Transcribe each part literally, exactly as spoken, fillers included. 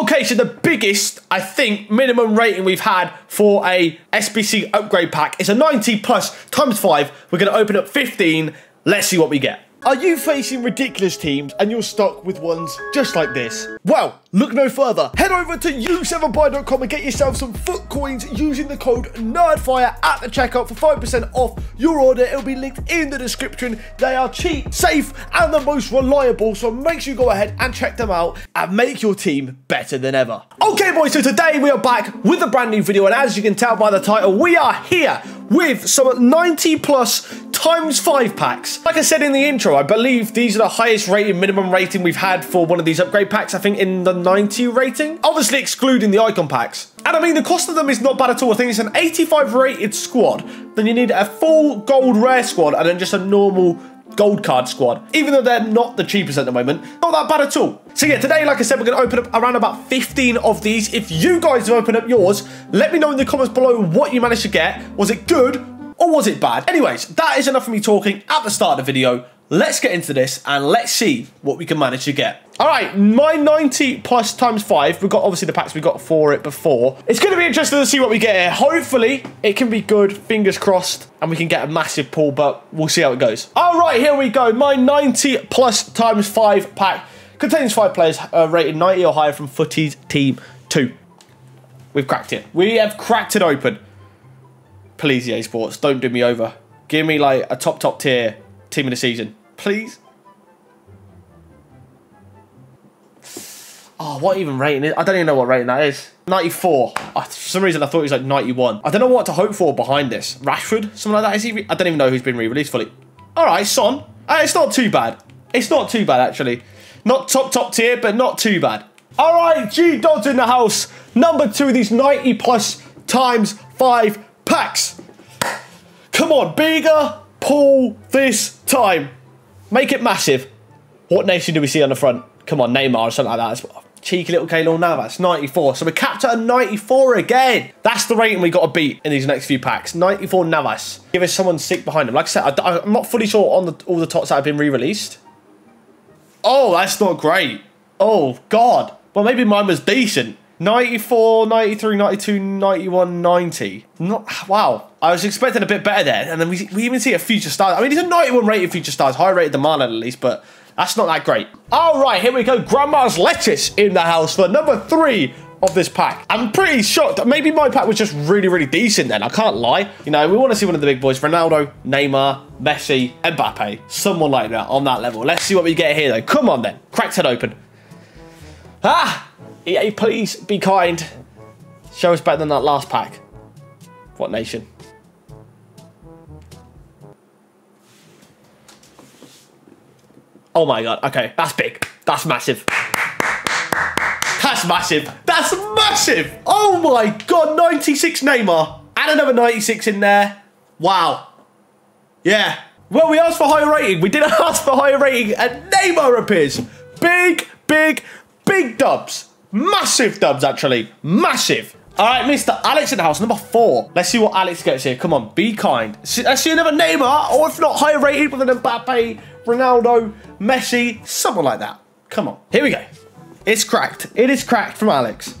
Okay, so the biggest, I think, minimum rating we've had for a S B C upgrade pack is a ninety plus times five. We're going to open up fifteen. Let's see what we get. Are you facing ridiculous teams and you're stuck with ones just like this? Well, look no further. Head over to U seven buy dot com and get yourself some foot coins using the code NERDFIRE at the checkout for five percent off your order. It'll be linked in the description. They are cheap, safe, and the most reliable, so make sure you go ahead and check them out and make your team better than ever. Okay, boys, so today we are back with a brand new video, and as you can tell by the title, we are here with some ninety plus times five packs. Like I said in the intro, I believe these are the highest rated, minimum rating we've had for one of these upgrade packs, I think in the ninety rating. Obviously excluding the icon packs. And I mean, the cost of them is not bad at all. I think it's an eighty-five rated squad. Then you need a full gold rare squad and then just a normal gold card squad, even though they're not the cheapest at the moment. Not that bad at all. So yeah, today, like I said, we're going to open up around about fifteen of these. If you guys have opened up yours, let me know in the comments below what you managed to get. Was it good? Or was it bad? Anyways, that is enough of me talking at the start of the video. Let's get into this and let's see what we can manage to get. All right, my ninety plus times five. We've got obviously the packs we got for it before. It's going to be interesting to see what we get here. Hopefully it can be good, fingers crossed, and we can get a massive pull, but we'll see how it goes. All right, here we go. My ninety plus times five pack contains five players uh, rated ninety or higher from Futties Team two. We've cracked it. We have cracked it open. Please, E A Sports, don't do me over. Give me like a top, top tier team of the season, please. Oh, what even rating is? I don't even know what rating that is. ninety-four. I, for some reason, I thought it was like ninety-one. I don't know what to hope for behind this. Rashford, something like that. Is he? I don't even know who's been re-released fully. All right, Son. Uh, it's not too bad. It's not too bad, actually. Not top, top tier, but not too bad. All right, G Dodds in the house. Number two of these ninety plus times five packs. Come on, bigger pull this time. Make it massive. What nation do we see on the front? Come on, Neymar or something like that. Cheeky little Keylor Navas, ninety-four. So we're capped at a ninety-four again. That's the rating we got to beat in these next few packs. ninety-four Navas. Give us someone sick behind him. Like I said, I, I'm not fully sure on the, all the tots that have been re-released. Oh, that's not great. Oh, God. Well, maybe mine was decent. ninety-four, ninety-three, ninety-two, ninety-one, ninety. Not, wow. I was expecting a bit better there. And then we, we even see a Future Stars. I mean, he's a ninety-one rated Future Stars. Higher rated than Marlon, at least, but that's not that great. All right, here we go. Grandma's Lettuce in the house for number three of this pack. I'm pretty shocked. Maybe my pack was just really, really decent then. I can't lie. You know, we want to see one of the big boys. Ronaldo, Neymar, Messi, Mbappe. Someone like that on that level. Let's see what we get here, though. Come on, then. Cracked it open. Ah! E A, please be kind. Show us better than that last pack. What nation? Oh my God. Okay, that's big. That's massive. That's massive. That's massive. Oh my God. ninety-six Neymar. And another ninety-six in there. Wow. Yeah. Well, we asked for higher rating. We didn't ask for higher rating and Neymar appears. Big, big, big dubs. Massive dubs, actually. Massive. All right, Mister Alex in the house, number four. Let's see what Alex gets here. Come on, be kind. Let's see another Neymar, or if not, higher rated with an Mbappe, Ronaldo, Messi, someone like that. Come on. Here we go. It's cracked. It is cracked from Alex.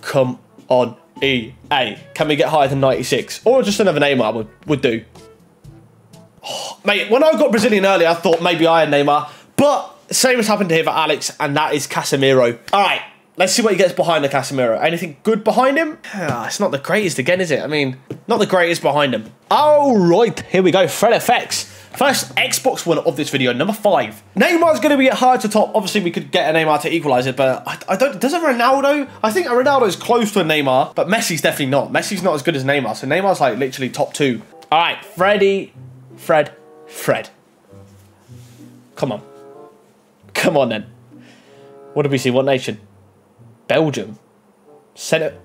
Come on, E A. Can we get higher than ninety-six? Or just another Neymar would, would do. Oh, mate, when I got Brazilian earlier, I thought maybe I had Neymar, but same has happened here for Alex, and that is Casemiro. All right, let's see what he gets behind the Casemiro. Anything good behind him? Ah, it's not the greatest again, is it? I mean, not the greatest behind him. All right, here we go. Fred F X. First Xbox winner of this video, number five. Neymar's going to be hard to top. Obviously, we could get a Neymar to equalise it, but I, I don't... Doesn't Ronaldo... I think Ronaldo's close to a Neymar, but Messi's definitely not. Messi's not as good as Neymar, so Neymar's, like, literally top two. All right, Freddy... Fred... Fred. Come on. Come on, then. What did we see? What nation? Belgium. Center.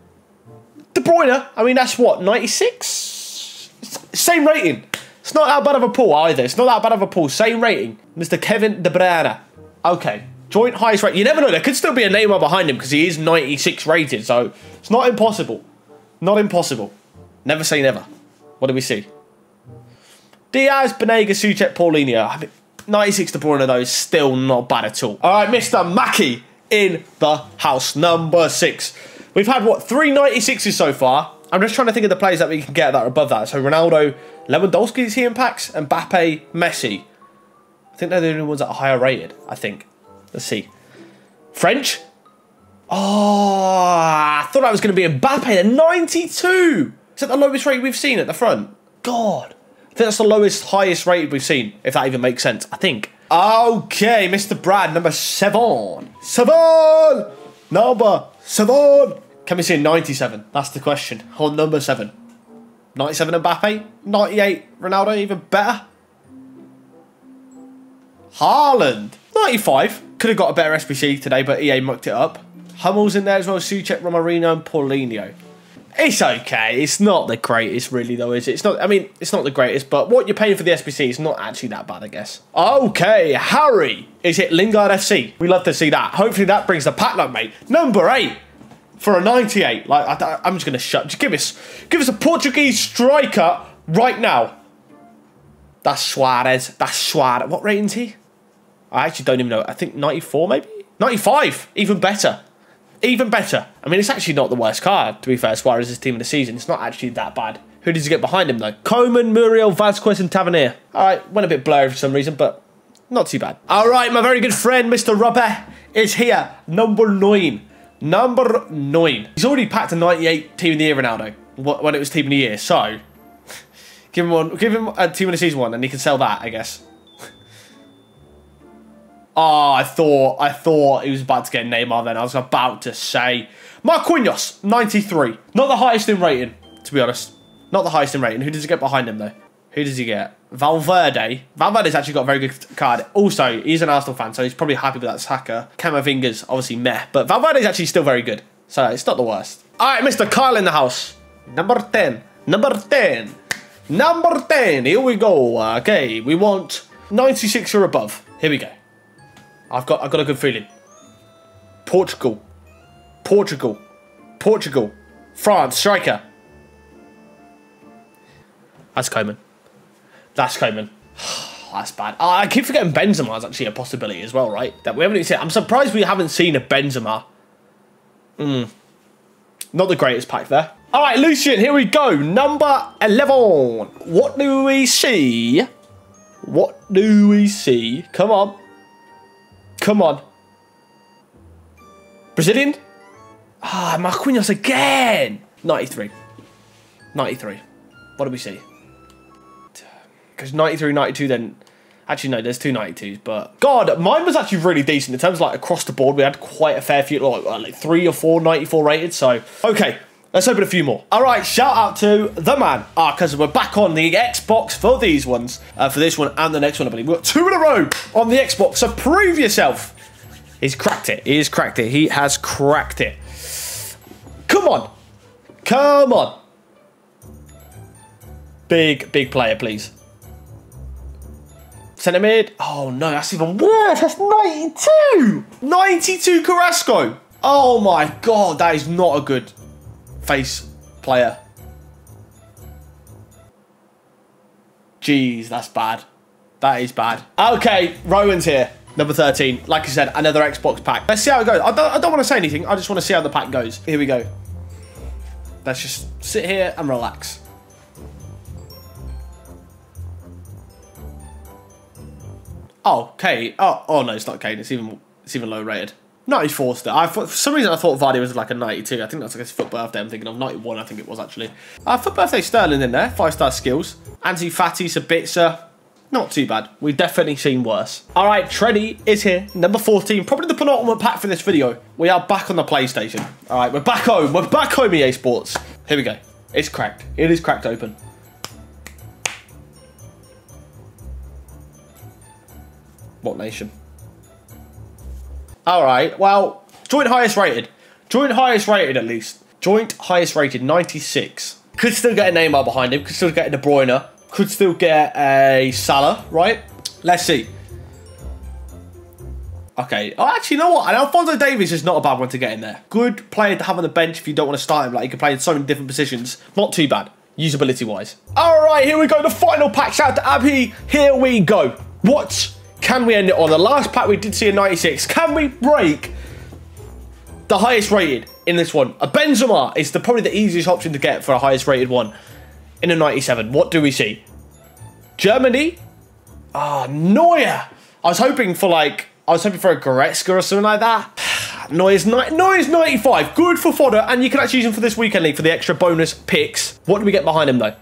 De Bruyne. I mean, that's what? ninety-six? Same rating. It's not that bad of a pull either. It's not that bad of a pull. Same rating. Mister Kevin De Bruyne. Okay. Joint highest rate. You never know. There could still be a Neymar behind him because he is ninety-six rated. So it's not impossible. Not impossible. Never say never. What do we see? Diaz, Benega, Suchet, Paulinho. I mean, ninety-six De Bruyne, though, is still not bad at all. All right, Mister Mackie in the house. Number six. We've had, what, three ninety-sixes so far. I'm just trying to think of the players that we can get that are above that. So Ronaldo, Lewandowski, is he in packs? Mbappe, Messi. I think they're the only ones that are higher rated, I think. Let's see. French? Oh, I thought that was going to be Mbappe. They're ninety-two. Is that the lowest rate we've seen at the front? God. I think that's the lowest, highest rated we've seen, if that even makes sense, I think. Okay, Mister Brad, number seven. Seven! Number seven! Can we see a ninety-seven? That's the question. On number seven. ninety-seven Mbappe? ninety-eight Ronaldo, even better? Haaland! ninety-five. Could have got a better S B C today, but E A mucked it up. Hummels in there as well, Suchet, Romarino, and Paulinho. It's okay. It's not the greatest, really, though, is it? It's not, I mean, it's not the greatest, but what you're paying for the S B C is not actually that bad, I guess. Okay, Harry. Is it Lingard F C? We love to see that. Hopefully that brings the pack up, mate. Number eight for a ninety-eight. Like, I, I'm just going to shut. Just give us, give us a Portuguese striker right now. That's Suarez. That's Suarez. What rating is he? I actually don't even know. I think ninety-four, maybe? ninety-five. Even better. Even better. I mean, it's actually not the worst card, to be fair, as far as this team of the season. It's not actually that bad. Who did you get behind him, though? Coman, Muriel, Vasquez, and Tavernier. All right, went a bit blurry for some reason, but not too bad. All right, my very good friend, Mister Robert, is here. Number nine. Number nine. He's already packed a ninety-eight team of the year, Ronaldo, when it was team of the year. So, give him one. Give him a team of the season one, and he can sell that, I guess. Oh, I thought, I thought he was about to get Neymar then. I was about to say. Marquinhos, ninety-three. Not the highest in rating, to be honest. Not the highest in rating. Who does he get behind him, though? Who does he get? Valverde. Valverde's actually got a very good card. Also, he's an Arsenal fan, so he's probably happy with that Saka. Camavinga's obviously meh, but Valverde's actually still very good. So it's not the worst. All right, Mister Kyle in the house. Number ten. Number ten. Number ten. Here we go. Okay, we want ninety-six or above. Here we go. I've got, I've got a good feeling. Portugal. Portugal. Portugal. France. Striker. That's Coman. That's Coman. That's bad. Oh, I keep forgetting Benzema is actually a possibility as well, right? That we haven't even seen. I'm surprised we haven't seen a Benzema. Mm. Not the greatest pack there. All right, Lucian, here we go. Number eleven. What do we see? What do we see? Come on. Come on. Brazilian? Ah, Marquinhos again. ninety-three. ninety-three. What do we see? Because ninety-three, ninety-two then... Actually, no, there's two ninety-twos, but... God, mine was actually really decent. In terms of, like, across the board, we had quite a fair few... Like, like three or four ninety-four rated, so... Okay, let's open a few more. All right, shout out to the man. Ah, because we're back on the Xbox for these ones. Uh, for this one and the next one, I believe. We've got two in a row on the Xbox, so prove yourself. He's cracked it. He's cracked it. He has cracked it. Come on. Come on. Big, big player, please. Centre mid. Oh, no, that's even worse. That's ninety-two. ninety-two Carrasco. Oh, my God. That is not a good... face player. Jeez, that's bad. That is bad. Okay, Rowan's here. Number thirteen. Like I said, another Xbox pack. Let's see how it goes. I don't, I don't want to say anything. I just want to see how the pack goes. Here we go. Let's just sit here and relax. Oh, Kane. Oh, oh no, it's not Kane. It's even, it's even low rated. ninety-four still. I thought, for some reason I thought Vardy was like a ninety-two. I think that's like his foot birthday I'm thinking of. ninety-one I think it was actually. Uh, foot birthday Sterling in there. Five star skills. Anti Fatty, Sabitzer. Not too bad. We've definitely seen worse. All right, Trenny is here. Number fourteen. Probably the penultimate pack for this video. We are back on the PlayStation. All right, we're back home. We're back home, E A Sports. Here we go. It's cracked. It is cracked open. What nation? All right, well, joint highest rated. Joint highest rated, at least. Joint highest rated, ninety-six. Could still get a Neymar behind him. Could still get a De Bruyne. Could still get a Salah, right? Let's see. Okay. Oh, actually, you know what? And Alphonso Davies is not a bad one to get in there. Good player to have on the bench if you don't want to start him. Like, he can play in so many different positions. Not too bad, usability-wise. All right, here we go. The final pack. Shout out to Abhi. Here we go. What? Can we end it on? The last pack we did see a ninety-six. Can we break the highest rated in this one. A Benzema is the, probably the easiest option to get for a highest rated one in a ninety-seven. What do we see? Germany? Ah, oh, Neuer. I was hoping for like, I was hoping for a Goretzka or something like that. Neuer's, ni Neuer's ninety-five, good for fodder, and you can actually use him for this weekend league for the extra bonus picks. What do we get behind him though?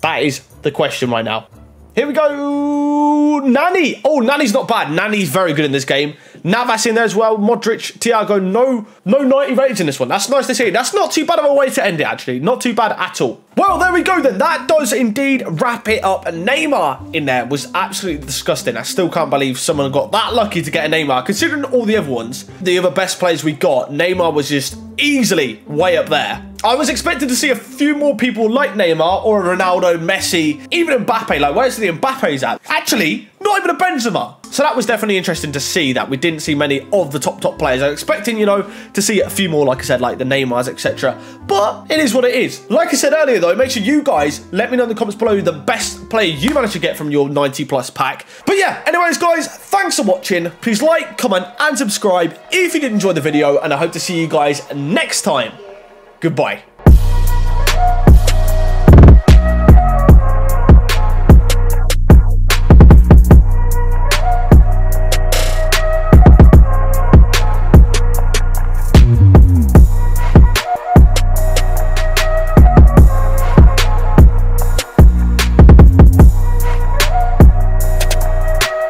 That is the question right now. Here we go, Nani. Oh, Nani's not bad. Nani's very good in this game. Navas in there as well. Modric, Thiago, no no ninety ratings in this one. That's nice to see. That's not too bad of a way to end it, actually. Not too bad at all. Well, there we go then. That does indeed wrap it up. Neymar in there was absolutely disgusting. I still can't believe someone got that lucky to get a Neymar. Considering all the other ones, the other best players we got, Neymar was just easily way up there. I was expected to see a few more people like Neymar or Ronaldo, Messi, even Mbappe. Like, where's the Mbappe's at? Actually, not even a Benzema. So that was definitely interesting to see that we didn't see many of the top, top players. I was expecting, you know, to see a few more, like I said, like the Neymars, et cetera. But it is what it is. Like I said earlier, though, make sure you guys let me know in the comments below the best player you managed to get from your ninety plus pack. But yeah, anyways, guys, thanks for watching. Please like, comment, and subscribe if you did enjoy the video. And I hope to see you guys next time. Goodbye.